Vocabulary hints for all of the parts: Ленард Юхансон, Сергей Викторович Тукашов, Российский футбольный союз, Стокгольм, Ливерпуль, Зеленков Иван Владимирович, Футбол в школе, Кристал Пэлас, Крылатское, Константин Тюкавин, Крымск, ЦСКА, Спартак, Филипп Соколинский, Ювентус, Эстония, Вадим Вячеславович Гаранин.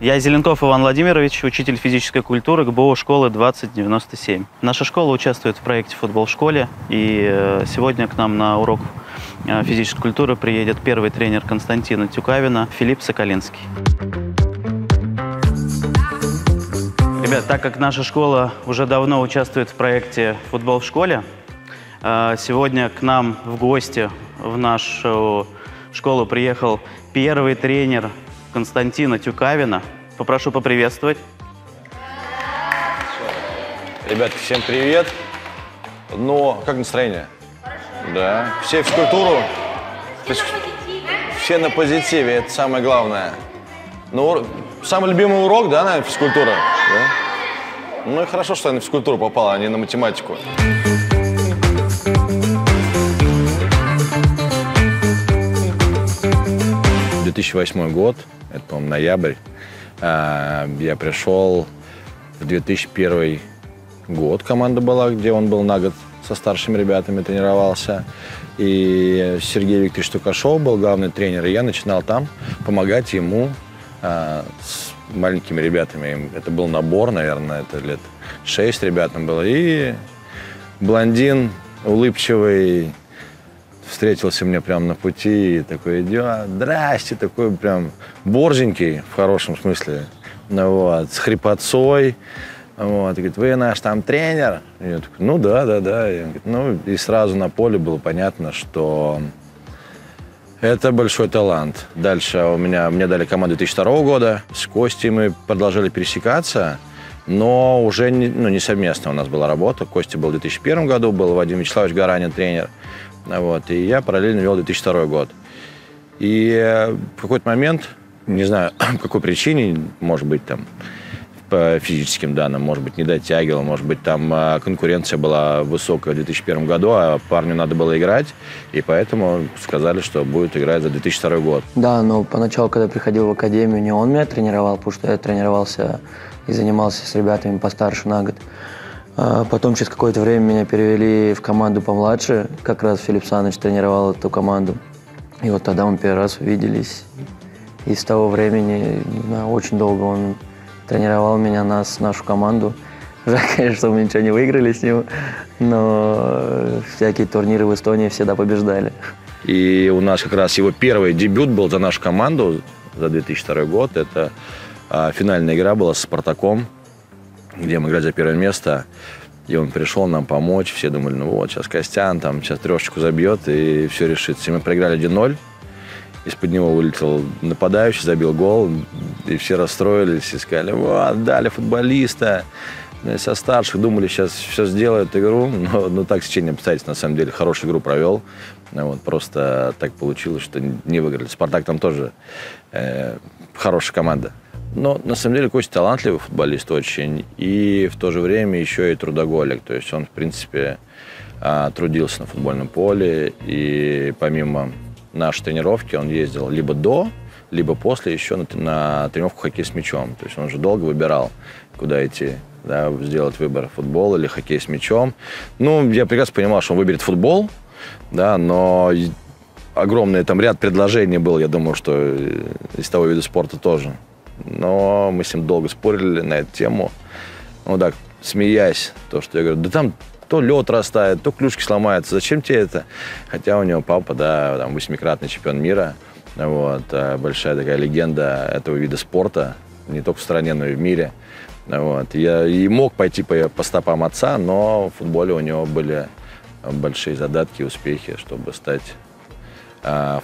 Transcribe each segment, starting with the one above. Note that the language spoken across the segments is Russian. Я Зеленков Иван Владимирович, учитель физической культуры ГБО школы 2097. Наша школа участвует в проекте «Футбол в школе», и сегодня к нам на урок физической культуры приедет первый тренер Константина Тюкавина Филипп Соколинский. Ребят, так как наша школа уже давно участвует в проекте «Футбол в школе», сегодня к нам в гости в нашу школу приехал первый тренер Константина Тюкавина. Попрошу поприветствовать. Ребятки, всем привет. Ну, как настроение? Хорошо. Да. Все в физкультуру? Все на позитиве, это самое главное. Ну, самый любимый урок, да, наверное, физкультура? Да? Ну и хорошо, что я на физкультуру попала, а не на математику. В 2008 год, это, по-моему, ноябрь, я пришел в 2001 год, команда была, где он был на год со старшими ребятами, тренировался. И Сергей Викторович Тукашов был главный тренер, и я начинал там помогать ему с маленькими ребятами. Это был набор, наверное, это лет 6 ребятам было. И блондин улыбчивый встретился мне прям на пути и такой: здрасте, такой прям борзенький, в хорошем смысле, вот, с хрипотцой. Вот, и говорит: вы наш там тренер? И я такой: ну да. И он говорит: ну, и сразу на поле было понятно, что это большой талант. Дальше мне дали команду 2002 года, с Костей мы продолжали пересекаться. Но уже не совместно у нас была работа. Костя был в 2001 году, был Вадим Вячеславович Гаранин тренер. Вот, и я параллельно вел 2002 год. И в какой-то момент, не знаю, по какой причине, может быть, там, по физическим данным, может быть, не дотягивал, может быть, там конкуренция была высокая в 2001 году, а парню надо было играть, и поэтому сказали, что будет играть за 2002 год. Да, но поначалу, когда приходил в академию, не он меня тренировал, потому что я тренировался и занимался с ребятами постарше на год. Потом через какое-то время меня перевели в команду помладше, как раз Филипп Саныч тренировал эту команду. И вот тогда мы первый раз увиделись. И с того времени, не знаю, очень долго он тренировал меня, нашу команду. Жаль, конечно, что мы ничего не выиграли с ним, но всякие турниры в Эстонии всегда побеждали. И у нас как раз его первый дебют был за нашу команду за 2002 год. Это финальная игра была с «Спартаком», где мы играли за первое место. И он пришел нам помочь. Все думали: ну вот, сейчас Костян, там, сейчас трешечку забьет, и все решится. И мы проиграли 1-0. Из-под него вылетел нападающий, забил гол, и все расстроились, и сказали: вот, дали футболиста. Со старших думали, сейчас все сделают игру, но так в течение обстоятельств, на самом деле, хорошую игру провел. Вот, просто так получилось, что не выиграли. «Спартак» там тоже хорошая команда. Но на самом деле Костя талантливый футболист очень, и в то же время еще и трудоголик. То есть он, в принципе, трудился на футбольном поле, и помимо нашей тренировки он ездил либо до, либо после еще на тренировку хоккей с мячом. То есть он же долго выбирал, куда идти, да, сделать выбор: футбол или хоккей с мячом. Ну, я прекрасно понимал, что он выберет футбол, да, но огромный там ряд предложений был, я думаю, что из того вида спорта тоже. Но мы с ним долго спорили на эту тему, ну так, смеясь, то, что я говорю: да там то лед растает, то клюшки сломаются, зачем тебе это? Хотя у него папа, да, там, 8-кратный чемпион мира, вот, большая такая легенда этого вида спорта, не только в стране, но и в мире. Вот. Я и мог пойти по стопам отца, но в футболе у него были большие задатки и успехи, чтобы стать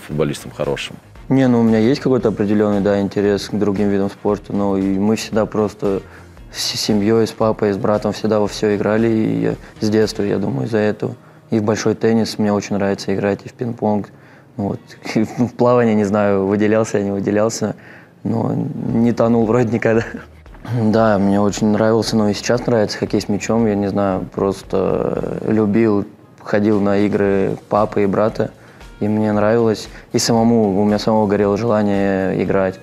футболистом хорошим. Не, ну у меня есть какой-то определенный, да, интерес к другим видам спорта, но и мы всегда просто с семьей, с папой, с братом всегда во все играли, и с детства, я думаю, из-за этого. И в большой теннис мне очень нравится играть, и в пинг-понг, вот. И в плавании, не знаю, выделялся я, не выделялся, но не тонул вроде никогда. Да, мне очень нравился, но и сейчас нравится хоккей с мячом, я не знаю, просто любил, ходил на игры папы и брата. И мне нравилось, и самому, у меня самого горело желание играть.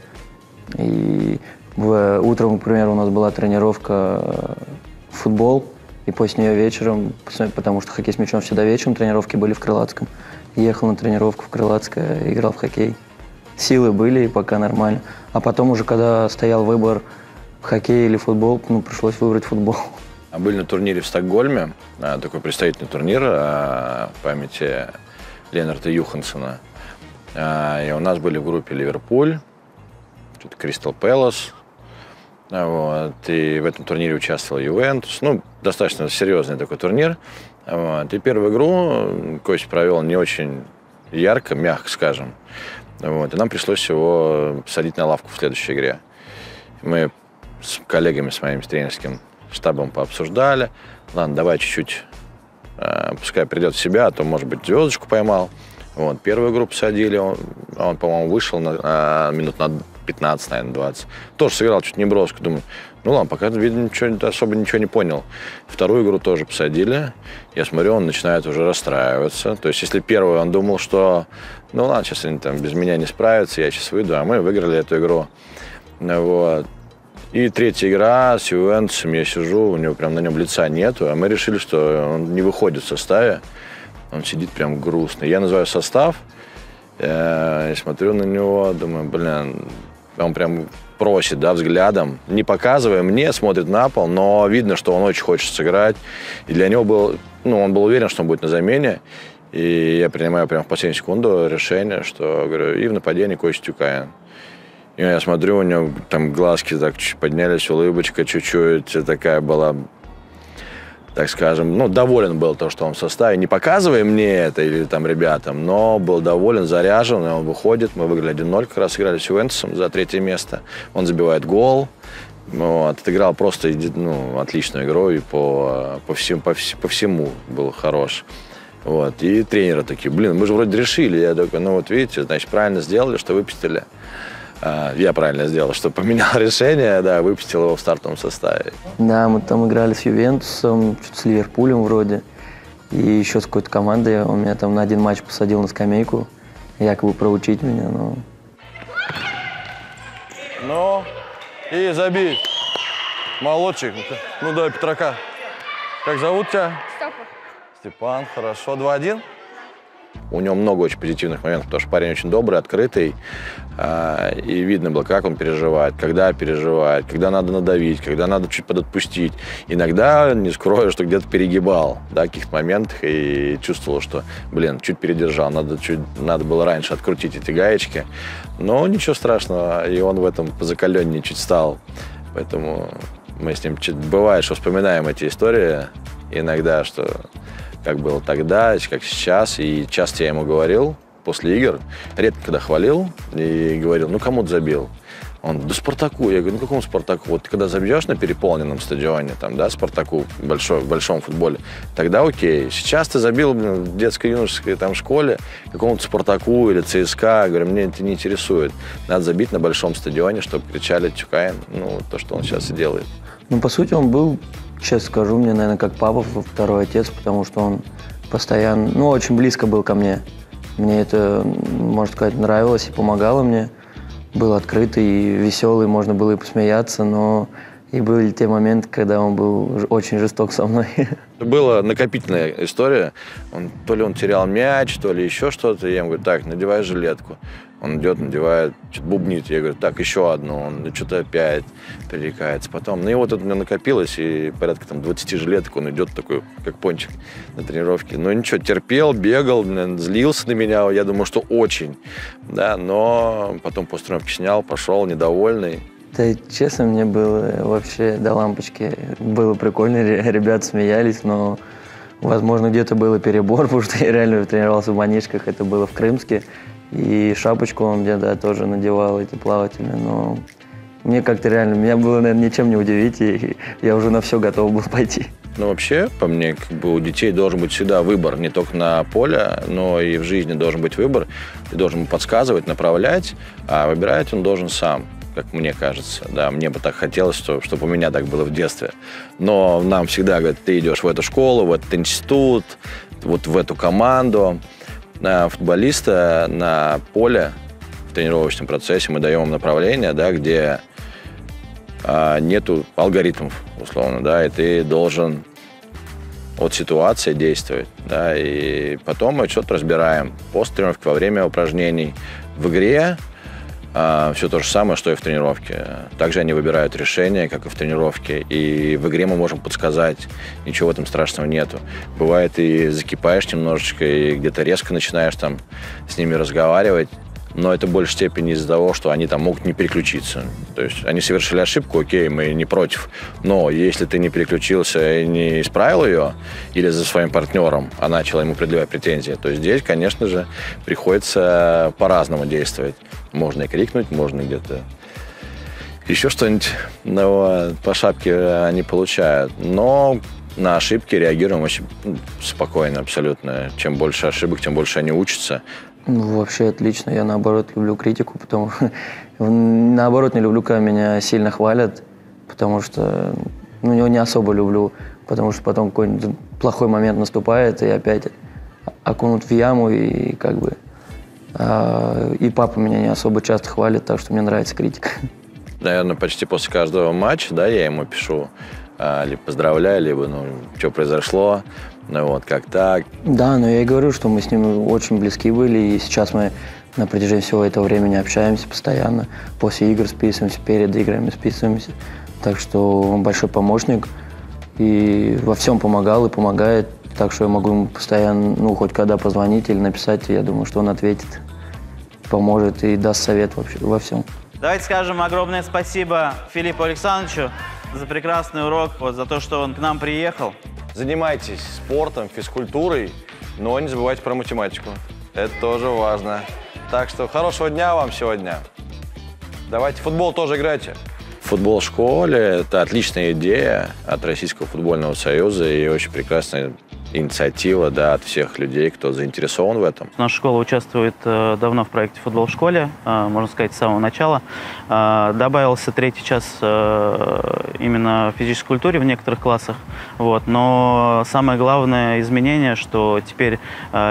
И утром, к примеру, у нас была тренировка футбол, и после нее вечером, потому что хоккей с мячом всегда вечером, тренировки были в Крылатском. Ехал на тренировку в Крылатское, играл в хоккей. силы были, и пока нормально. А потом уже, когда стоял выбор хоккей или футбол, ну, пришлось выбрать футбол. Были на турнире в Стокгольме, такой представительный турнир в памяти Ленарда Юхансона. И у нас были в группе Ливерпуль, тут Кристал Пэлас. Вот, и в этом турнире участвовал Ювентус. Ну, достаточно серьезный такой турнир. Вот, и первую игру Костя провел не очень ярко, мягко скажем. Вот, и нам пришлось его посадить на лавку в следующей игре. Мы с коллегами, с моим тренерским штабом пообсуждали. Ладно, давай чуть-чуть, пускай придет в себя, а то, может быть, звездочку поймал. Вот, первую игру посадили, он по-моему, вышел на минут на 15, наверное, 20. Тоже сыграл чуть не броску. Думаю, ну ладно, пока, видно, особо ничего не понял. Вторую игру тоже посадили. Я смотрю, он начинает уже расстраиваться. То есть, если первую он думал, что ну ладно, сейчас они там без меня не справятся, я сейчас выйду, а мы выиграли эту игру. Вот. И третья игра с Ювентусом, я сижу, у него прям на нем лица нету, а мы решили, что он не выходит в составе, он сидит прям грустно. Я называю состав, и смотрю на него, думаю, блин, он прям просит, да, взглядом, не показывая мне, смотрит на пол, но видно, что он очень хочет сыграть. И для него был, ну, он был уверен, что он будет на замене. И я принимаю прямо в последнюю секунду решение, что, говорю, и в нападении Костя Тюкавин. И я смотрю, у него там глазки так поднялись, улыбочка чуть-чуть такая была, так скажем, ну, доволен был то, что он в составе, не показывая мне это или там ребятам, но был доволен, заряжен, и он выходит, мы выиграли 1-0, как раз играли с Ювентусом за третье место, он забивает гол, вот, отыграл просто, ну, отличную игру, и по всему был хорош. Вот, и тренеры такие, блин, мы же вроде решили, я такой, ну, вот видите, значит, правильно сделали, что выпустили. Я правильно сделал, что поменял решение, да, выпустил его в стартовом составе. Да, мы там играли с Ювентусом, с Ливерпулем вроде, и еще с какой-то командой. Он меня там на один матч посадил на скамейку, якобы проучить меня, но... Ну, и забей. Молодчик. Ну, давай Петрака. Как зовут тебя? Степан. Степан, хорошо. 2-1. У него много очень позитивных моментов, потому что парень очень добрый, открытый. И видно было, как он переживает, когда надо надавить, когда надо чуть подотпустить. Иногда, не скрою, что где-то перегибал, да, в каких-то моментах и чувствовал, что, блин, чуть передержал, надо было раньше открутить эти гаечки. Но ничего страшного, и он в этом позакаленнее чуть стал. Поэтому мы с ним бывает, что вспоминаем эти истории иногда, что... как было тогда, как сейчас. И часто я ему говорил после игр, редко когда хвалил, и говорил, ну кому ты забил? Он, да Спартаку. Я говорю, ну какому Спартаку? Вот ты когда забьешь на переполненном стадионе, там, да, Спартаку в большом футболе, тогда окей. Сейчас ты забил в детско-юношеской там школе какому-то Спартаку или ЦСКА. Я говорю, мне это не интересует. Надо забить на большом стадионе, чтобы кричали Тюкавин, ну, то, что он сейчас и делает. Ну, по сути, он был... Сейчас скажу, мне, наверное, как папа, второй отец, потому что он постоянно, ну, очень близко был ко мне. Мне это, можно сказать, нравилось и помогало мне. Был открытый и веселый, можно было и посмеяться, но и были те моменты, когда он был очень жесток со мной. Была накопительная история. Он, то ли он терял мяч, то ли еще что-то. Я ему говорю, так, надевай жилетку. Он идет, надевает, что-то бубнит. Я говорю, так, еще одну. Он что-то опять пререкается. Потом, ну и вот это у меня накопилось, и порядка там 20 жилеток он идет такой, как пончик на тренировке. Но ничего, терпел, бегал, злился на меня. Я думаю, что очень. Да, но потом после тренировки снял, пошел недовольный. Да, честно, мне было вообще до лампочки. Было прикольно, ребята смеялись, но, возможно, где-то был перебор, потому что я реально тренировался в манишках, это было в Крымске. И шапочку он где-то тоже надевал, эти плавательные, но мне как-то реально, меня было, наверное, ничем не удивить, и я уже на все готов был пойти. Ну, вообще, по мне, как бы у детей должен быть всегда выбор, не только на поле, но и в жизни должен быть выбор. Ты должен ему подсказывать, направлять, а выбирать он должен сам, как мне кажется. Да, мне бы так хотелось, чтобы у меня так было в детстве. Но нам всегда говорят, ты идешь в эту школу, в этот институт, вот в эту команду. На футболиста на поле в тренировочном процессе мы даем им направление, да, где нету алгоритмов, условно, да, и ты должен от ситуации действовать, да, и потом мы что-то разбираем после тренировки, во время упражнений в игре. все то же самое, что и в тренировке. Также они выбирают решения, как и в тренировке. И в игре мы можем подсказать, ничего в этом страшного нету. Бывает, и закипаешь немножечко, и где-то резко начинаешь там с ними разговаривать. Но это в большей степени из-за того, что они там могут не переключиться. То есть они совершили ошибку, окей, мы не против. Но если ты не переключился и не исправил ее, или за своим партнером, а начала ему предъявлять претензии, то здесь, конечно же, приходится по-разному действовать. Можно и крикнуть, можно где-то еще что-нибудь, но по шапке они получают. Но на ошибки реагируем очень спокойно абсолютно. Чем больше ошибок, тем больше они учатся. Ну, вообще отлично. Я, наоборот, люблю критику, потому что, наоборот, не люблю, когда меня сильно хвалят, потому что, ну, не особо люблю, потому что потом какой-нибудь плохой момент наступает, и опять окунут в яму, и как бы... И папа меня не особо часто хвалит, так что мне нравится критика. Наверное, почти после каждого матча, да, я ему пишу, либо поздравляю, либо, ну, что произошло. Ну вот, как так. Да, но я и говорю, что мы с ним очень близки были, и сейчас мы на протяжении всего этого времени общаемся постоянно. После игр списываемся, перед играми списываемся. Так что он большой помощник, и во всем помогал и помогает. Так что я могу ему постоянно, ну, хоть когда позвонить или написать, я думаю, что он ответит, поможет и даст совет вообще во всем. Давайте скажем огромное спасибо Филиппу Александровичу за прекрасный урок, вот, за то, что он к нам приехал. Занимайтесь спортом, физкультурой, но не забывайте про математику. Это тоже важно. Так что хорошего дня вам сегодня. Давайте в футбол тоже играйте. Футбол в школе – это отличная идея от Российского футбольного союза и очень прекрасная инициатива, да, от всех людей, кто заинтересован в этом. Наша школа участвует давно в проекте «Футбол в школе», можно сказать, с самого начала. Добавился третий час именно в физической культуре в некоторых классах. Вот. Но самое главное изменение, что теперь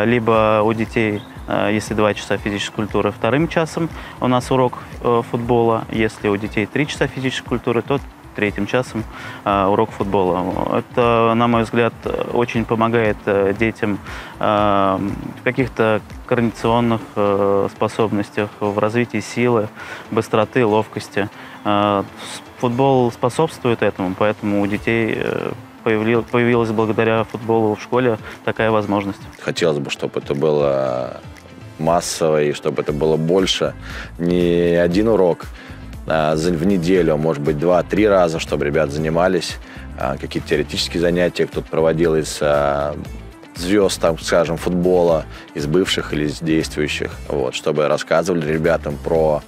либо у детей, если 2 часа физической культуры, вторым часом у нас урок футбола, если у детей 3 часа физической культуры, то третьим часом урок футбола. Это, на мой взгляд, очень помогает детям в каких-то координационных способностях, в развитии силы, быстроты, ловкости. Футбол способствует этому, поэтому у детей появилась благодаря футболу в школе такая возможность. Хотелось бы, чтобы это было массово и чтобы это было больше. Не один урок в неделю, может быть, 2-3 раза, чтобы ребят занимались, какие-то теоретические занятия кто-то проводил из звезд, там, скажем, футбола, из бывших или из действующих, вот, чтобы рассказывали ребятам про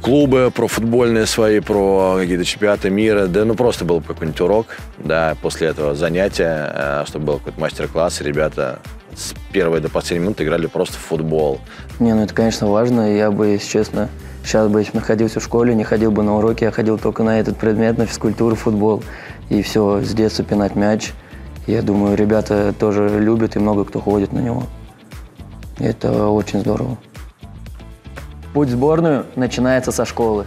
клубы, про футбольные свои, про какие-то чемпионаты мира, да, ну, просто был бы какой-нибудь урок, да, после этого занятия, чтобы был какой-то мастер-класс, и ребята с первой до последней минуты играли просто в футбол. Не, ну, это, конечно, важно, я бы, если честно, сейчас бы, если бы находился в школе, не ходил бы на уроки, я ходил только на этот предмет, на физкультуру, футбол. И все, с детства пинать мяч. Я думаю, ребята тоже любят, и много кто ходит на него. И это очень здорово. Путь в сборную начинается со школы.